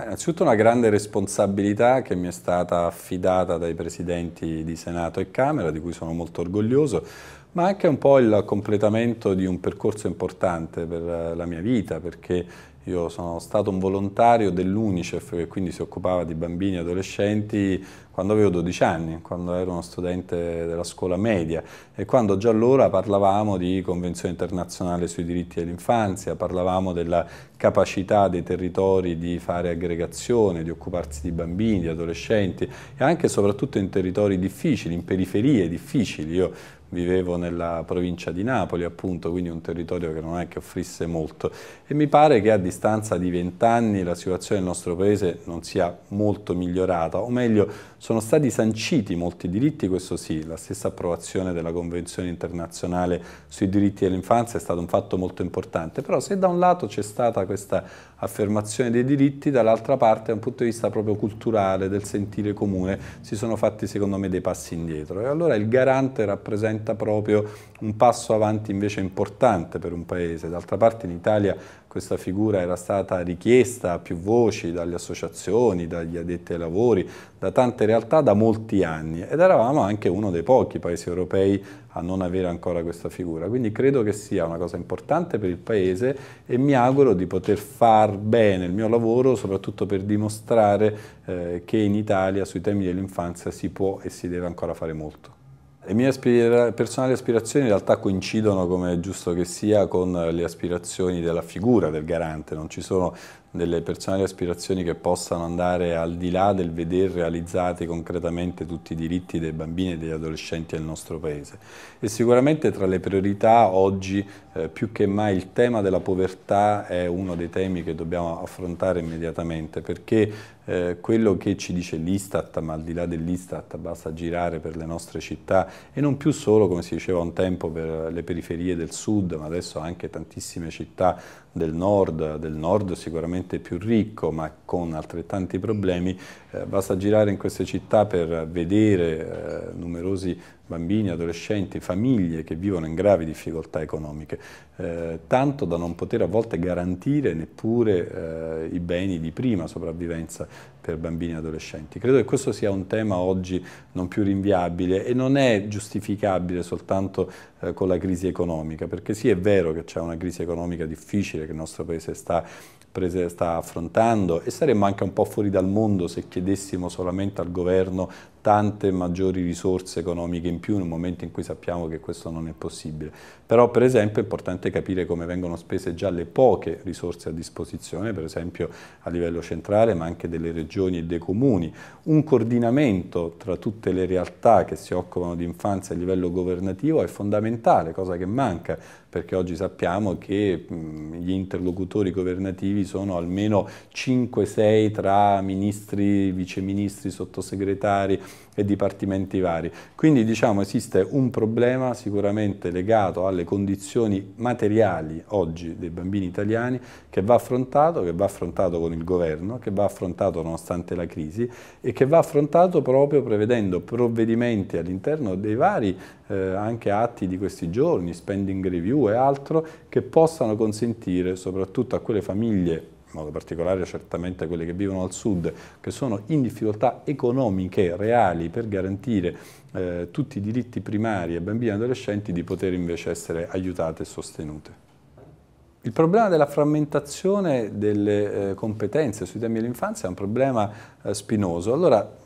Innanzitutto una grande responsabilità che mi è stata affidata dai presidenti di Senato e Camera, di cui sono molto orgoglioso, ma anche un po' il completamento di un percorso importante per la mia vita, perché io sono stato un volontario dell'UNICEF, che quindi si occupava di bambini e adolescenti, quando avevo 12 anni, quando ero uno studente della scuola media, e quando già allora parlavamo di Convenzione Internazionale sui diritti dell'infanzia, parlavamo della capacità dei territori di fare aggregazione, di occuparsi di bambini, di adolescenti, e anche e soprattutto in territori difficili, in periferie difficili. Io vivevo nella provincia di Napoli, appunto, quindi un territorio che non è che offrisse molto, e mi pare che a distanza di 20 anni la situazione del nostro paese non sia molto migliorata, o meglio, sono stati sanciti molti diritti, questo sì. La stessa approvazione della Convenzione Internazionale sui diritti dell'infanzia è stato un fatto molto importante, però se da un lato c'è stata questa affermazione dei diritti, dall'altra parte, da un punto di vista proprio culturale, del sentire comune, si sono fatti secondo me dei passi indietro, e allora il Garante rappresenta proprio un passo avanti invece importante per un paese. D'altra parte in Italia questa figura era stata richiesta a più voci dalle associazioni, dagli addetti ai lavori, da tante realtà da molti anni, ed eravamo anche uno dei pochi paesi europei a non avere ancora questa figura. Quindi credo che sia una cosa importante per il paese e mi auguro di poter far bene il mio lavoro, soprattutto per dimostrare che in Italia sui temi dell'infanzia si può e si deve ancora fare molto. Le mie personali aspirazioni in realtà coincidono, come è giusto che sia, con le aspirazioni della figura del Garante. Non ci sono delle personali aspirazioni che possano andare al di là del veder realizzati concretamente tutti i diritti dei bambini e degli adolescenti del nostro paese. E sicuramente tra le priorità oggi più che mai il tema della povertà è uno dei temi che dobbiamo affrontare immediatamente, perché quello che ci dice l'Istat, ma al di là dell'Istat basta girare per le nostre città, e non più solo, come si diceva un tempo, per le periferie del sud, ma adesso anche tantissime città del nord sicuramente più ricco ma con altrettanti problemi, basta girare in queste città per vedere numerosi bambini, adolescenti, famiglie che vivono in gravi difficoltà economiche, tanto da non poter a volte garantire neppure i beni di prima sopravvivenza per bambini e adolescenti. Credo che questo sia un tema oggi non più rinviabile e non è giustificabile soltanto con la crisi economica, perché sì, è vero che c'è una crisi economica difficile che il nostro Paese sta affrontando, e saremmo anche un po' fuori dal mondo se chiedessimo solamente al governo tante maggiori risorse economiche in più in un momento in cui sappiamo che questo non è possibile. Però per esempio è importante capire come vengono spese già le poche risorse a disposizione, per esempio a livello centrale ma anche delle regioni e dei comuni, un coordinamento tra tutte le realtà che si occupano di infanzia a livello governativo è fondamentale, cosa che manca, perché oggi sappiamo che gli interlocutori governativi sono almeno 5-6 tra ministri, viceministri, sottosegretari e dipartimenti vari. Quindi diciamo esiste un problema sicuramente legato alle condizioni materiali oggi dei bambini italiani che va affrontato con il governo, che va affrontato nonostante la crisi e che va affrontato proprio prevedendo provvedimenti all'interno dei vari anche atti di questi giorni, spending review e altro, che possano consentire soprattutto a quelle famiglie, in modo particolare certamente quelle che vivono al sud, che sono in difficoltà economiche reali per garantire tutti i diritti primari ai bambini e adolescenti, di poter invece essere aiutate e sostenute. Il problema della frammentazione delle competenze sui temi dell'infanzia è un problema spinoso. Allora,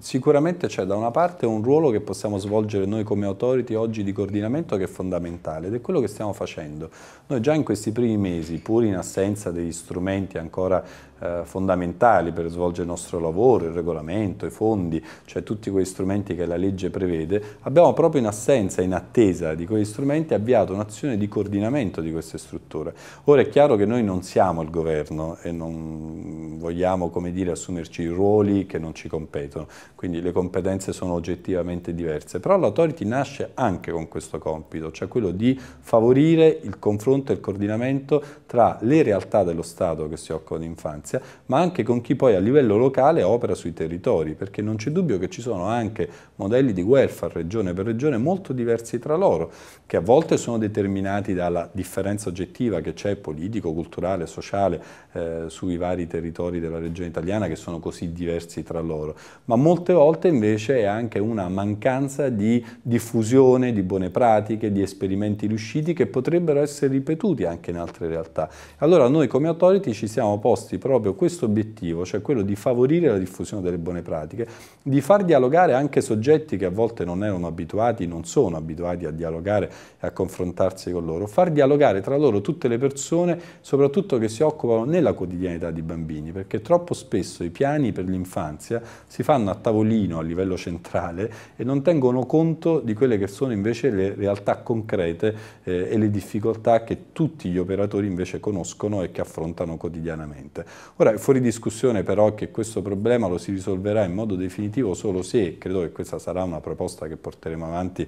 sicuramente c'è da una parte un ruolo che possiamo svolgere noi come authority oggi di coordinamento, che è fondamentale, ed è quello che stiamo facendo. Noi già in questi primi mesi, pur in assenza degli strumenti ancora fondamentali per svolgere il nostro lavoro, il regolamento, i fondi, cioè tutti quegli strumenti che la legge prevede, abbiamo proprio in assenza, in attesa di quegli strumenti, avviato un'azione di coordinamento di queste strutture. Ora è chiaro che noi non siamo il governo e non vogliamo, come dire, assumerci ruoli che non ci competono. competono, quindi le competenze sono oggettivamente diverse, però l'authority nasce anche con questo compito, cioè quello di favorire il confronto e il coordinamento tra le realtà dello Stato che si occupano di infanzia, ma anche con chi poi a livello locale opera sui territori, perché non c'è dubbio che ci sono anche modelli di welfare regione per regione molto diversi tra loro, che a volte sono determinati dalla differenza oggettiva che c'è politico, culturale, sociale sui vari territori della regione italiana che sono così diversi tra loro, ma molte volte invece è anche una mancanza di diffusione di buone pratiche, di esperimenti riusciti che potrebbero essere ripetuti anche in altre realtà. Allora noi come authority ci siamo posti proprio questo obiettivo, cioè quello di favorire la diffusione delle buone pratiche, di far dialogare anche soggetti che a volte non erano abituati, non sono abituati a dialogare e a confrontarsi con loro, far dialogare tra loro tutte le persone, soprattutto che si occupano nella quotidianità di bambini, perché troppo spesso i piani per l'infanzia si fanno a tavolino a livello centrale e non tengono conto di quelle che sono invece le realtà concrete e le difficoltà che tutti gli operatori invece conoscono e che affrontano quotidianamente. Ora è fuori discussione però che questo problema lo si risolverà in modo definitivo solo se, credo che questa sarà una proposta che porteremo avanti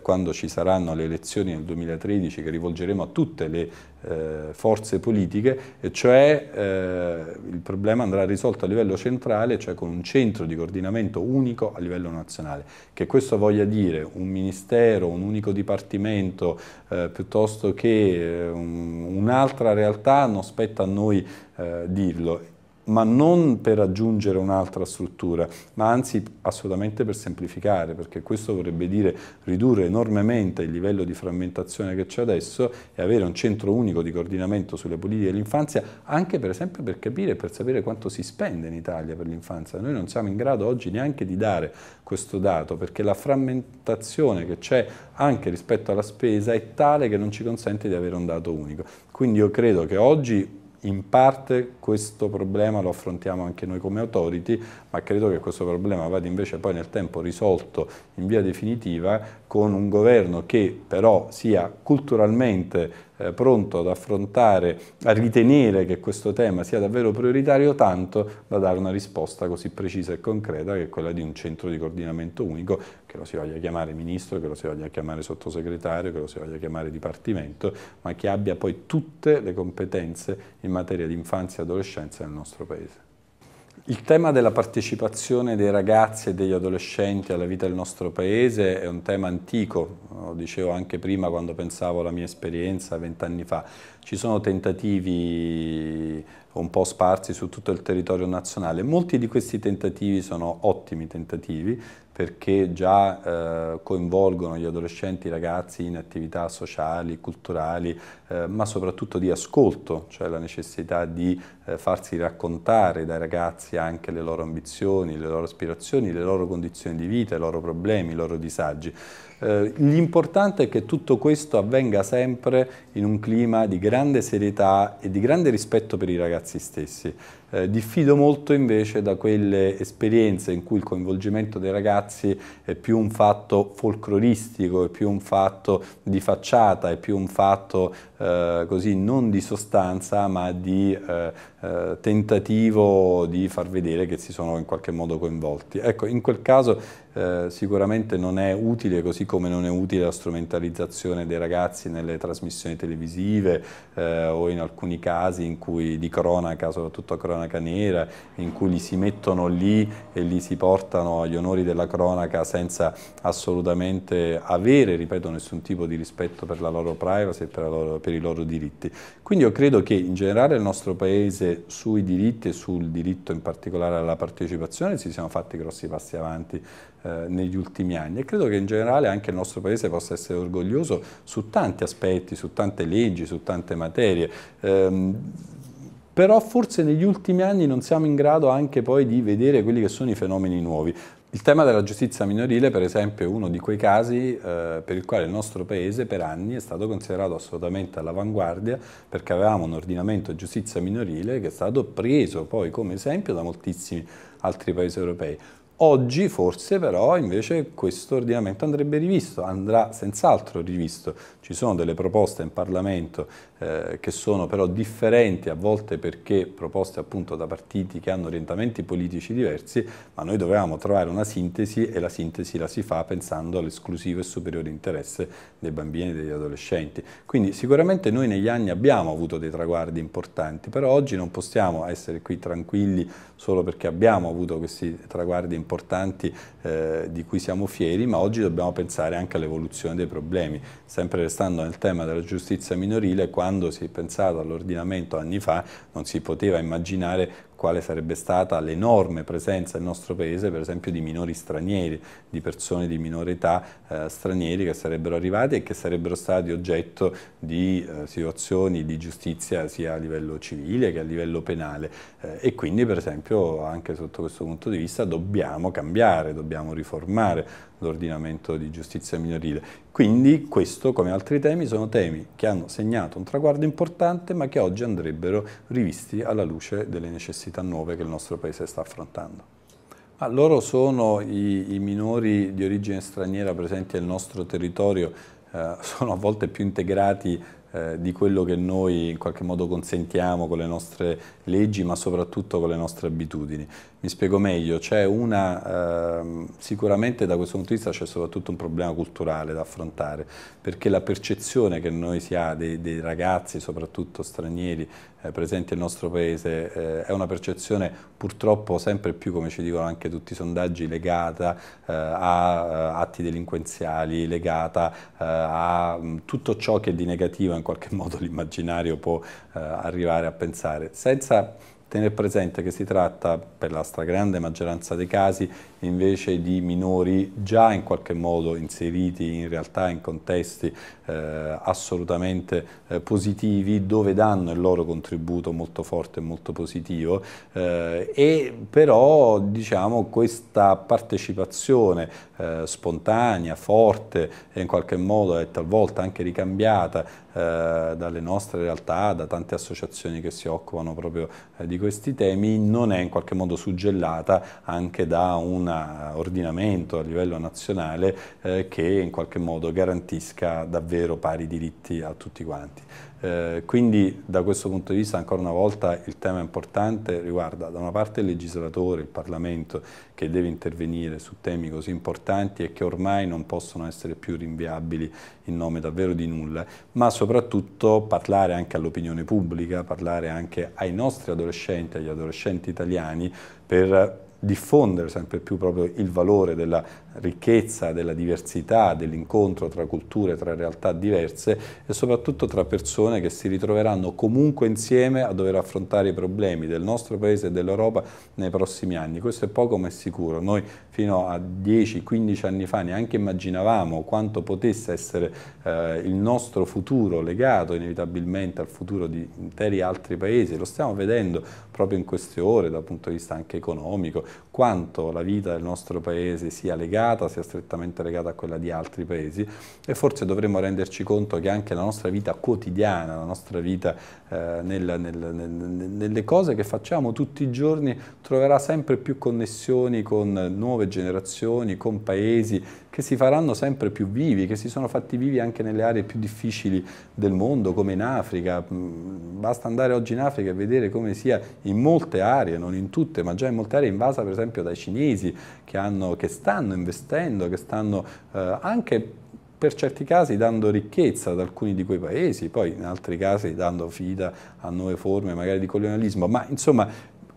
quando ci saranno le elezioni nel 2013, che rivolgeremo a tutte le forze politiche, e cioè il problema andrà risolto a livello centrale, cioè con un centro di coordinamento unico a livello nazionale. Che questo voglia dire un ministero, un unico dipartimento, piuttosto che un'altra realtà, non spetta a noi dirlo, ma non per aggiungere un'altra struttura, ma anzi assolutamente per semplificare, perché questo vorrebbe dire ridurre enormemente il livello di frammentazione che c'è adesso e avere un centro unico di coordinamento sulle politiche dell'infanzia, anche per esempio per capire e per sapere quanto si spende in Italia per l'infanzia. Noi non siamo in grado oggi neanche di dare questo dato, perché la frammentazione che c'è anche rispetto alla spesa è tale che non ci consente di avere un dato unico. Quindi io credo che oggi in parte questo problema lo affrontiamo anche noi come authority, ma credo che questo problema vada invece poi nel tempo risolto in via definitiva con un governo che però sia culturalmente pronto ad affrontare, a ritenere che questo tema sia davvero prioritario, tanto da dare una risposta così precisa e concreta che è quella di un centro di coordinamento unico, che lo si voglia chiamare ministro, che lo si voglia chiamare sottosegretario, che lo si voglia chiamare dipartimento, ma che abbia poi tutte le competenze in materia di infanzia e adolescenza nel nostro Paese. Il tema della partecipazione dei ragazzi e degli adolescenti alla vita del nostro Paese è un tema antico, lo dicevo anche prima quando pensavo alla mia esperienza 20 anni fa. Ci sono tentativi un po' sparsi su tutto il territorio nazionale. Molti di questi tentativi sono ottimi tentativi, perché già coinvolgono gli adolescenti, i ragazzi in attività sociali, culturali, ma soprattutto di ascolto, cioè la necessità di farsi raccontare dai ragazzi anche le loro ambizioni, le loro aspirazioni, le loro condizioni di vita, i loro problemi, i loro disagi. L'importante è che tutto questo avvenga sempre in un clima di grande serietà e di grande rispetto per i ragazzi stessi. Diffido molto invece da quelle esperienze in cui il coinvolgimento dei ragazzi è più un fatto folcloristico, è più un fatto di facciata, è più un fatto così non di sostanza, ma di tentativo di far vedere che si sono in qualche modo coinvolti. Ecco, in quel caso sicuramente non è utile, così come non è utile la strumentalizzazione dei ragazzi nelle trasmissioni televisive o in alcuni casi in cui di cronaca, soprattutto cronaca nera, in cui li si mettono lì e li si portano agli onori della cronaca senza assolutamente avere, ripeto, nessun tipo di rispetto per la loro privacy e per i loro diritti. Quindi io credo che in generale il nostro Paese sui diritti e sul diritto in particolare alla partecipazione si siano fatti grossi passi avanti negli ultimi anni, e credo che in generale anche il nostro Paese possa essere orgoglioso su tanti aspetti, su tante leggi, su tante materie. Però forse negli ultimi anni non siamo in grado anche poi di vedere quelli che sono i fenomeni nuovi. Il tema della giustizia minorile, per esempio, è uno di quei casi per il quale il nostro Paese per anni è stato considerato assolutamente all'avanguardia, perché avevamo un ordinamento di giustizia minorile che è stato preso poi come esempio da moltissimi altri Paesi europei. Oggi forse però invece questo ordinamento andrebbe rivisto, andrà senz'altro rivisto. Ci sono delle proposte in Parlamento che sono però differenti, a volte perché proposte appunto da partiti che hanno orientamenti politici diversi, ma noi dovevamo trovare una sintesi e la sintesi la si fa pensando all'esclusivo e superiore interesse dei bambini e degli adolescenti. Quindi sicuramente noi negli anni abbiamo avuto dei traguardi importanti, però oggi non possiamo essere qui tranquilli solo perché abbiamo avuto questi traguardi importanti di cui siamo fieri, ma oggi dobbiamo pensare anche all'evoluzione dei problemi. Sempre restando nel tema della giustizia minorile, quando si è pensato all'ordinamento anni fa non si poteva immaginare quale sarebbe stata l'enorme presenza nel nostro paese, per esempio, di minori stranieri, di persone di minore età stranieri che sarebbero arrivati e che sarebbero stati oggetto di situazioni di giustizia sia a livello civile che a livello penale. E quindi, per esempio, anche sotto questo punto di vista dobbiamo cambiare, dobbiamo riformare l'ordinamento di giustizia minorile. Quindi questo, come altri temi, sono temi che hanno segnato un traguardo importante ma che oggi andrebbero rivisti alla luce delle necessità nuove che il nostro Paese sta affrontando. Ma loro sono i minori di origine straniera presenti nel nostro territorio, sono a volte più integrati di quello che noi in qualche modo consentiamo con le nostre leggi, ma soprattutto con le nostre abitudini. Mi spiego meglio, c'è una sicuramente da questo punto di vista c'è soprattutto un problema culturale da affrontare, perché la percezione che noi si ha dei ragazzi, soprattutto stranieri, presenti nel nostro paese, è una percezione purtroppo sempre più, come ci dicono anche tutti i sondaggi, legata a atti delinquenziali, legata a tutto ciò che è di negativo in qualche modo l'immaginario può arrivare a pensare, senza tenere presente che si tratta, per la stragrande maggioranza dei casi, invece di minori già in qualche modo inseriti in realtà in contesti assolutamente positivi, dove danno il loro contributo molto forte e molto positivo, e però, diciamo, questa partecipazione spontanea, forte e in qualche modo è talvolta anche ricambiata dalle nostre realtà, da tante associazioni che si occupano proprio di questi temi, non è in qualche modo suggellata anche da un ordinamento a livello nazionale che in qualche modo garantisca davvero pari diritti a tutti quanti. Quindi da questo punto di vista ancora una volta il tema importante riguarda da una parte il legislatore, il Parlamento, che deve intervenire su temi così importanti e che ormai non possono essere più rinviabili in nome davvero di nulla, ma soprattutto parlare anche all'opinione pubblica, parlare anche ai nostri adolescenti, agli adolescenti italiani, per diffondere sempre più proprio il valore della ricchezza, della diversità, dell'incontro tra culture, tra realtà diverse e soprattutto tra persone che si ritroveranno comunque insieme a dover affrontare i problemi del nostro paese e dell'Europa nei prossimi anni. Questo è poco ma è sicuro. Noi fino a 10-15 anni fa neanche immaginavamo quanto potesse essere il nostro futuro legato inevitabilmente al futuro di interi altri paesi. Lo stiamo vedendo proprio in queste ore dal punto di vista anche economico, quanto la vita del nostro paese sia legata, sia strettamente legata a quella di altri paesi, e forse dovremmo renderci conto che anche la nostra vita quotidiana, la nostra vita nelle cose che facciamo tutti i giorni troverà sempre più connessioni con nuove generazioni, con paesi che si faranno sempre più vivi, che si sono fatti vivi anche nelle aree più difficili del mondo, come in Africa. Basta andare oggi in Africa e vedere come sia in molte aree, non in tutte, ma già in molte aree invasa per esempio dai cinesi che stanno investendo, che stanno anche per certi casi dando ricchezza ad alcuni di quei paesi, poi in altri casi dando vita a nuove forme magari di colonialismo, ma insomma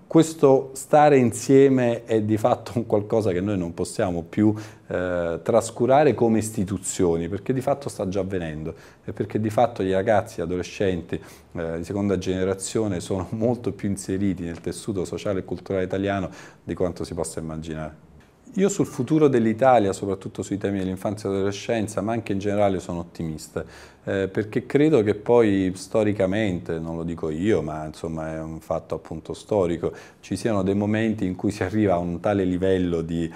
questo stare insieme è di fatto un qualcosa che noi non possiamo più trascurare come istituzioni, perché di fatto sta già avvenendo e perché di fatto i ragazzi, gli adolescenti di seconda generazione sono molto più inseriti nel tessuto sociale e culturale italiano di quanto si possa immaginare. Io sul futuro dell'Italia, soprattutto sui temi dell'infanzia e dell'adolescenza, ma anche in generale, sono ottimista. perché credo che poi storicamente, non lo dico io, ma insomma è un fatto appunto storico, ci siano dei momenti in cui si arriva a un tale livello di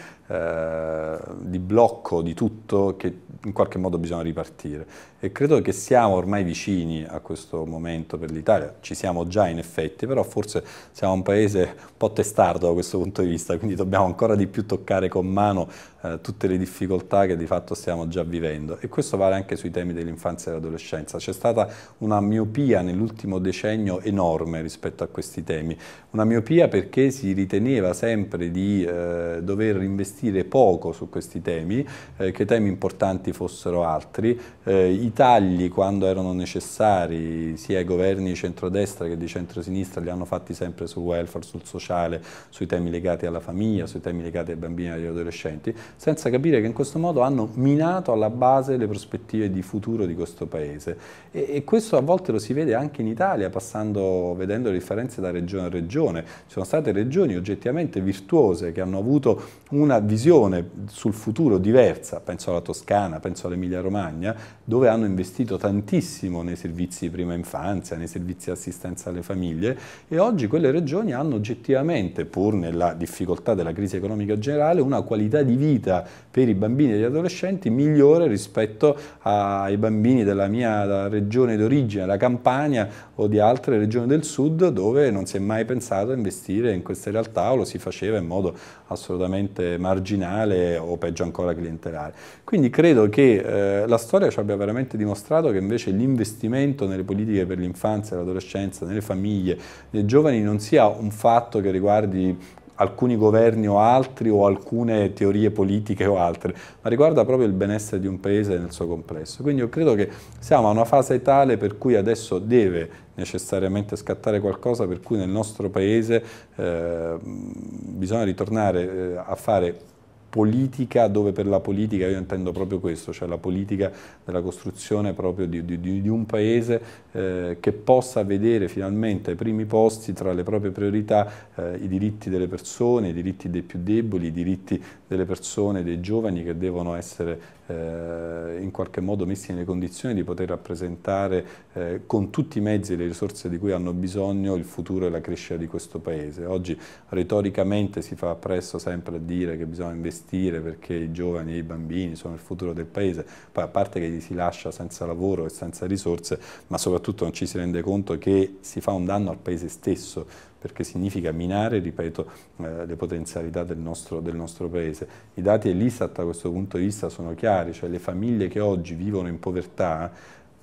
blocco di tutto che in qualche modo bisogna ripartire, e credo che siamo ormai vicini a questo momento per l'Italia, ci siamo già in effetti, però forse siamo un paese un po' testardo da questo punto di vista, quindi dobbiamo ancora di più toccare con mano tutte le difficoltà che di fatto stiamo già vivendo, e questo vale anche sui temi dell'infanzia e dell'adolescenza. C'è stata una miopia nell'ultimo decennio enorme rispetto a questi temi, una miopia perché si riteneva sempre di dover investire poco su questi temi, che temi importanti fossero altri, i tagli quando erano necessari sia i governi di centrodestra che di centrosinistra li hanno fatti sempre sul welfare, sul sociale, sui temi legati alla famiglia, sui temi legati ai bambini e agli adolescenti, senza capire che in questo modo hanno minato alla base le prospettive di futuro di questo paese, e questo a volte lo si vede anche in Italia, vedendo le differenze da regione a regione. Ci sono state regioni oggettivamente virtuose che hanno avuto una visione sul futuro diversa, penso alla Toscana, penso all'Emilia-Romagna, dove hanno investito tantissimo nei servizi di prima infanzia, nei servizi di assistenza alle famiglie, e oggi quelle regioni hanno oggettivamente, pur nella difficoltà della crisi economica generale, una qualità di vita per i bambini e gli adolescenti migliore rispetto ai bambini della mia regione d'origine, la Campania, o di altre regioni del sud, dove non si è mai pensato a investire in queste realtà, o lo si faceva in modo assolutamente marginale o peggio ancora clientelare. Quindi credo che la storia ci abbia veramente dimostrato che invece l'investimento nelle politiche per l'infanzia, l'adolescenza, nelle famiglie, nei giovani, non sia un fatto che riguardi alcuni governi o altri, o alcune teorie politiche o altre, ma riguarda proprio il benessere di un paese nel suo complesso. Quindi io credo che siamo a una fase tale per cui adesso deve necessariamente scattare qualcosa, per cui nel nostro paese bisogna ritornare a fare politica, dove per la politica io intendo proprio questo, cioè la politica della costruzione proprio di un paese che possa vedere finalmente ai primi posti tra le proprie priorità i diritti delle persone, i diritti dei più deboli, i diritti delle persone, dei giovani, che devono essere in qualche modo messi nelle condizioni di poter rappresentare con tutti i mezzi e le risorse di cui hanno bisogno il futuro e la crescita di questo paese. Oggi retoricamente si fa presto sempre a dire che bisogna investire perché i giovani e i bambini sono il futuro del paese, poi a parte che li si lascia senza lavoro e senza risorse, ma soprattutto non ci si rende conto che si fa un danno al paese stesso, perché significa minare, ripeto, le potenzialità del nostro paese. I dati dell'Istat a questo punto di vista sono chiari, cioè le famiglie che oggi vivono in povertà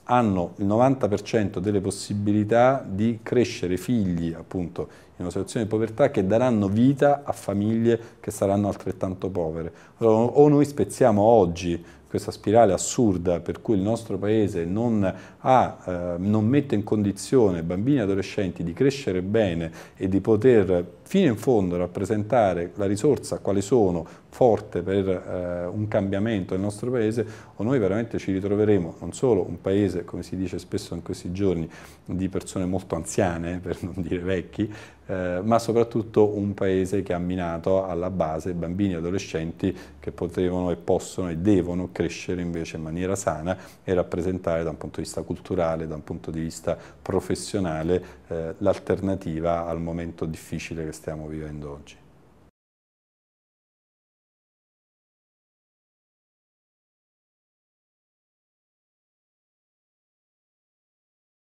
hanno il 90% delle possibilità di crescere figli, appunto, in una situazione di povertà, che daranno vita a famiglie che saranno altrettanto povere. Allora, o noi spezziamo oggi questa spirale assurda per cui il nostro paese non mette in condizione bambini e adolescenti di crescere bene e di poter fino in fondo rappresentare la risorsa quale sono forte per un cambiamento del nostro paese, o noi veramente ci ritroveremo non solo un paese, come si dice spesso in questi giorni, di persone molto anziane, per non dire vecchi, ma soprattutto un paese che ha minato alla base bambini e adolescenti che potevano e possono e devono crescere invece in maniera sana e rappresentare da un punto di vista culturale, da un punto di vista professionale, l'alternativa al momento difficile che stiamo vivendo oggi.